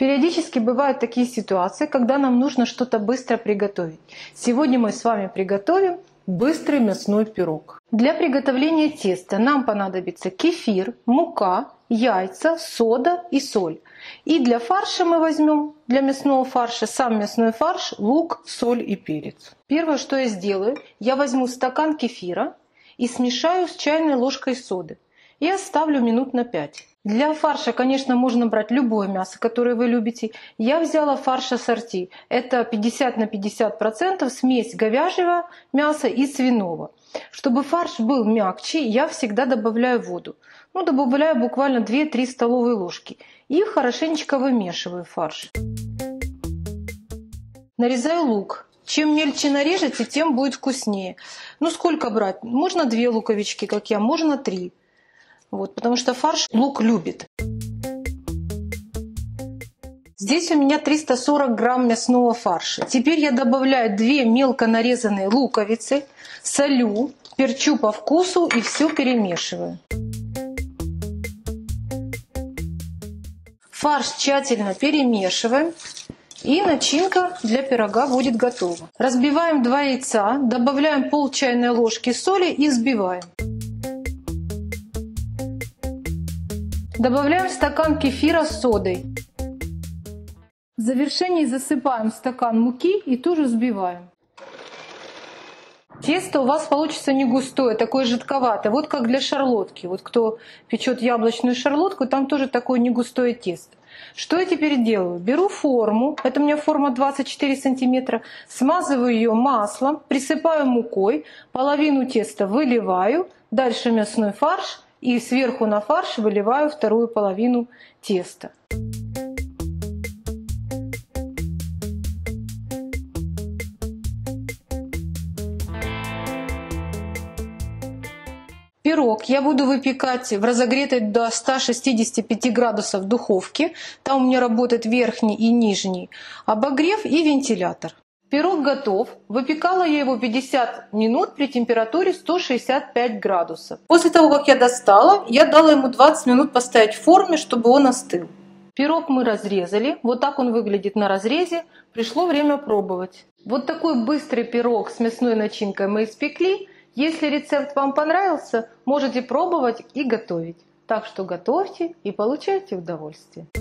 Периодически бывают такие ситуации, когда нам нужно что-то быстро приготовить. Сегодня мы с вами приготовим быстрый мясной пирог. Для приготовления теста нам понадобится кефир, мука, яйца, сода и соль. И для фарша мы возьмем, для мясного фарша, сам мясной фарш, лук, соль и перец. Первое, что я сделаю, я возьму стакан кефира и смешаю с чайной ложкой соды. И оставлю минут на 5. Для фарша, конечно, можно брать любое мясо, которое вы любите. Я взяла фарш ассорти. Это 50% на 50% смесь говяжьего мяса и свиного. Чтобы фарш был мягче, я всегда добавляю воду. Добавляю буквально 2-3 столовые ложки. И хорошенечко вымешиваю фарш. Нарезаю лук. Чем мельче нарежете, тем будет вкуснее. Сколько брать? Можно 2 луковички, как я, можно 3. Потому что фарш лук любит. Здесь у меня 340 грамм мясного фарша. Теперь я добавляю 2 мелко нарезанные луковицы, солю, перчу по вкусу и все перемешиваю. Фарш тщательно перемешиваем. И начинка для пирога будет готова. Разбиваем 2 яйца, добавляем пол чайной ложки соли и взбиваем. Добавляем стакан кефира с содой. В завершении засыпаем стакан муки и тоже взбиваем. Тесто у вас получится не густое, такое жидковатое, как для шарлотки. Кто печет яблочную шарлотку, там тоже такое не густое тесто. Что я теперь делаю? Беру форму, это у меня форма 24 сантиметра, смазываю ее маслом, присыпаю мукой, половину теста выливаю, дальше мясной фарш и сверху на фарш выливаю вторую половину теста. Пирог я буду выпекать в разогретой до 165 градусов духовке. Там у меня работает верхний и нижний обогрев и вентилятор. Пирог готов. Выпекала я его 50 минут при температуре 165 градусов. После того, как я достала, я дала ему 20 минут поставить в форме, чтобы он остыл. Пирог мы разрезали. Так он выглядит на разрезе. Пришло время пробовать. Такой быстрый пирог с мясной начинкой мы испекли. Если рецепт вам понравился, можете пробовать и готовить. Так что готовьте и получайте удовольствие.